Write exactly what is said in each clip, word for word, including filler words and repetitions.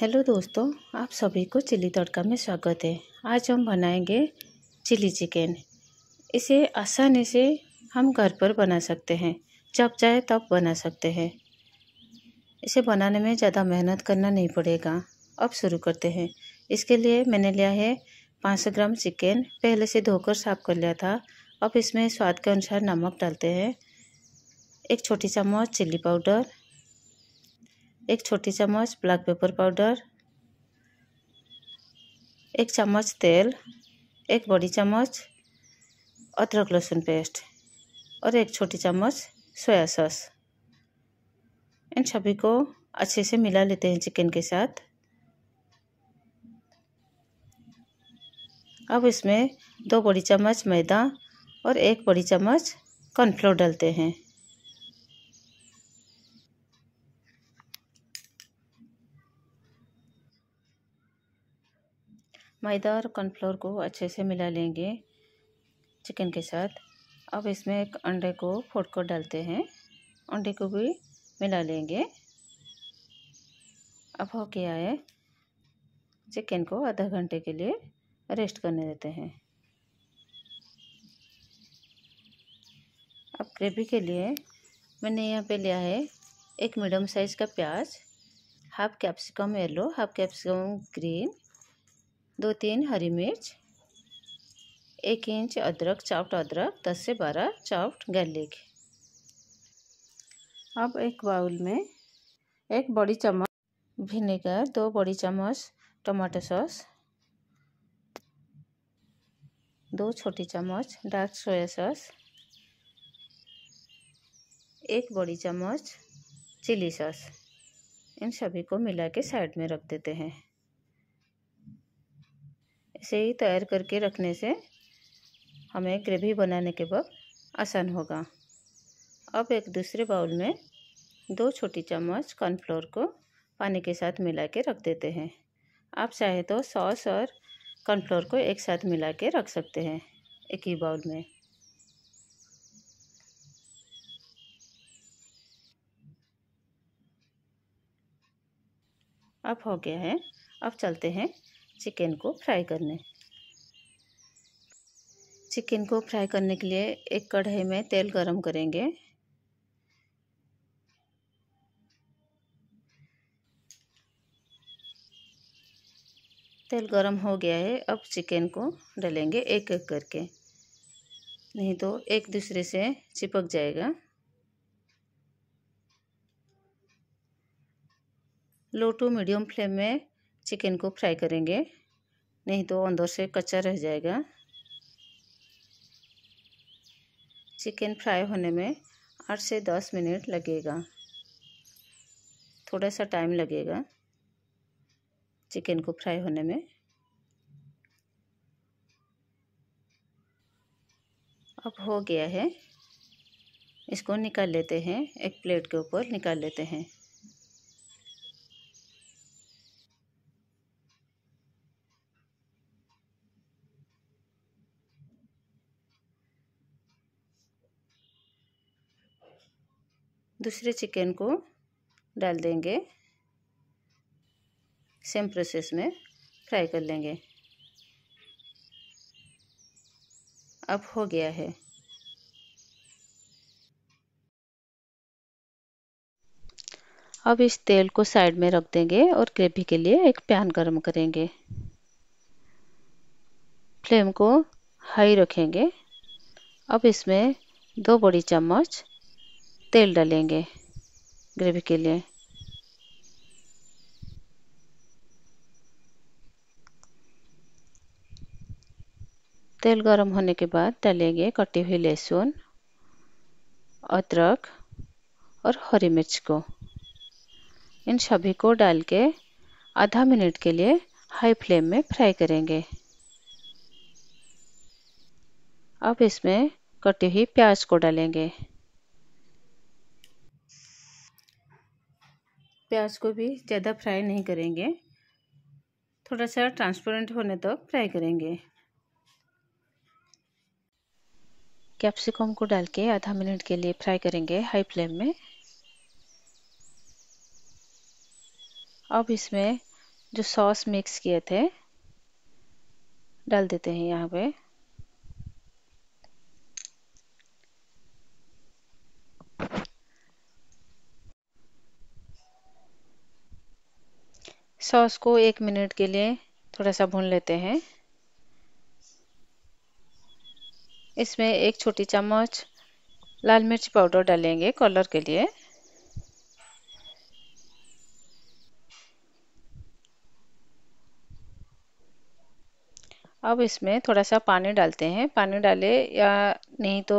Hello दोस्तों, आप सभी को चिली तड़का में स्वागत है। आज हम बनाएंगे चिली चिकन। इसे आसानी से हम घर पर बना सकते हैं, जब चाहे तब बना सकते हैं। इसे बनाने में ज़्यादा मेहनत करना नहीं पड़ेगा। अब शुरू करते हैं। इसके लिए मैंने लिया है पाँच सौ ग्राम चिकन, पहले से धोकर साफ कर लिया था। अब इसमें स्वाद के अनुसार नमक डालते हैं, एक छोटी चम्मच चिली पाउडर, एक छोटी चम्मच ब्लैक पेपर पाउडर, एक चम्मच तेल, एक बड़ी चम्मच अदरक लहसुन पेस्ट और एक छोटी चम्मच सोया सॉस। इन सभी को अच्छे से मिला लेते हैं चिकन के साथ। अब इसमें दो बड़ी चम्मच मैदा और एक बड़ी चम्मच कॉर्नफ्लोर डालते हैं। मैदा और कॉर्नफ्लोर को अच्छे से मिला लेंगे चिकन के साथ। अब इसमें एक अंडे को फोड़कर डालते हैं, अंडे को भी मिला लेंगे। अब हो गया है, चिकन को आधा घंटे के लिए रेस्ट करने देते हैं। अब ग्रेवी के लिए मैंने यहाँ पे लिया है एक मीडियम साइज़ का प्याज, half capsicum yellow, half capsicum green, दो तीन हरी मिर्च, एक इंच अदरक, चॉप्ड अदरक, दस से बारह चॉप्ड गार्लिक। अब एक बाउल में एक बड़ी चम्मच विनेगर, दो बड़ी चम्मच टमाटो सॉस, दो छोटी चम्मच डार्क सोया सॉस, एक बड़ी चम्मच चिली सॉस, इन सभी को मिला के साइड में रख देते हैं। इसे ही तैयार करके रखने से हमें ग्रेवी बनाने के वक्त आसान होगा। अब एक दूसरे बाउल में दो छोटी चम्मच कॉर्नफ्लोर को पानी के साथ मिला के रख देते हैं। आप चाहे तो सॉस और कॉर्नफ्लोर को एक साथ मिला के रख सकते हैं एक ही बाउल में। अब हो गया है। अब चलते हैं चिकन को फ्राई करने। चिकन को फ्राई करने के लिए एक कढ़ाई में तेल गरम करेंगे। तेल गरम हो गया है। अब चिकन को डालेंगे एक एक करके, नहीं तो एक दूसरे से चिपक जाएगा। लो टू मीडियम फ्लेम में चिकन को फ्राई करेंगे, नहीं तो अंदर से कच्चा रह जाएगा। चिकन फ्राई होने में आठ से दस मिनट लगेगा, थोड़ा सा टाइम लगेगा चिकन को फ्राई होने में। अब हो गया है, इसको निकाल लेते हैं, एक प्लेट के ऊपर निकाल लेते हैं। दूसरे चिकन को डाल देंगे, सेम प्रोसेस में फ्राई कर लेंगे। अब हो गया है। अब इस तेल को साइड में रख देंगे और ग्रेवी के लिए एक पैन गर्म करेंगे। फ्लेम को हाई रखेंगे। अब इसमें दो बड़ी चम्मच तेल डालेंगे ग्रेवी के लिए। तेल गरम होने के बाद डालेंगे कटी हुई लहसुन, अदरक और हरी मिर्च को। इन सभी को डाल के आधा मिनट के लिए हाई फ्लेम में फ्राई करेंगे। अब इसमें कटी हुई प्याज को डालेंगे। प्याज को भी ज़्यादा फ्राई नहीं करेंगे, थोड़ा सा ट्रांसपेरेंट होने तक तो फ्राई करेंगे। कैप्सिकम को डाल के आधा मिनट के लिए फ्राई करेंगे हाई फ्लेम में। अब इसमें जो सॉस मिक्स किए थे डाल देते हैं यहाँ पे। सॉस को एक मिनट के लिए थोड़ा सा भून लेते हैं। इसमें एक छोटी चम्मच लाल मिर्च पाउडर डालेंगे कलर के लिए। अब इसमें थोड़ा सा पानी डालते हैं। पानी डाले या नहीं तो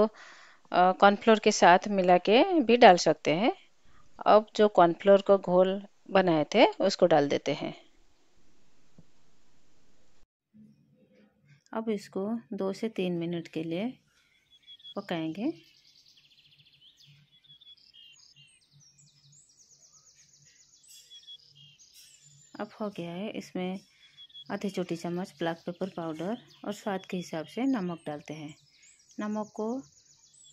कॉर्नफ्लोर के साथ मिला के भी डाल सकते हैं। अब जो कॉर्नफ्लोर का घोल बनाए थे उसको डाल देते हैं। अब इसको दो से तीन मिनट के लिए पकाएंगे। अब हो गया है। इसमें आधे छोटी चम्मच ब्लैक पेपर पाउडर और स्वाद के हिसाब से नमक डालते हैं। नमक को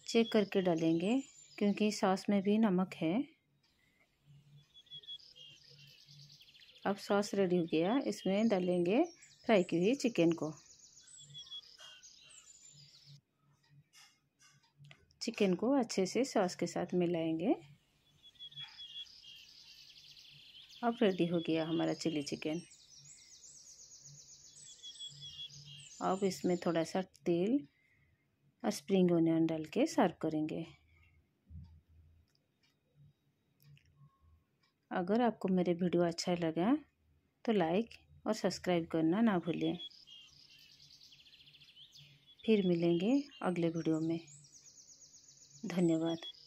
चेक करके डालेंगे क्योंकि सॉस में भी नमक है। अब सॉस रेडी हो गया। इसमें डालेंगे फ्राई की हुई चिकन को। चिकन को अच्छे से सॉस के साथ मिलाएंगे। अब रेडी हो गया हमारा चिली चिकन। अब इसमें थोड़ा सा तेल और स्प्रिंग ओनियन डाल के सर्व करेंगे। अगर आपको मेरे वीडियो अच्छा लगा तो लाइक और सब्सक्राइब करना ना भूलें। फिर मिलेंगे अगले वीडियो में। धन्यवाद।